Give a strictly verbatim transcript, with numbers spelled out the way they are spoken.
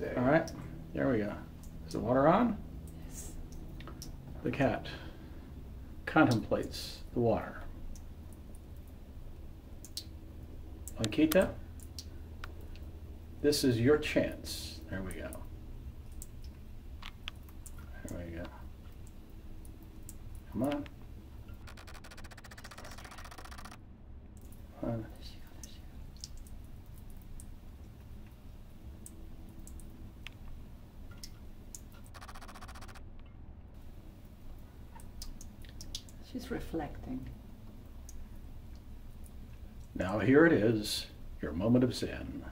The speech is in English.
There. All right, there we go. Is the water on? Yes. The cat contemplates the water. Blanquita, this is your chance. There we go. There we go. Come on. Come on. She's reflecting. Now here it is, your moment of zen.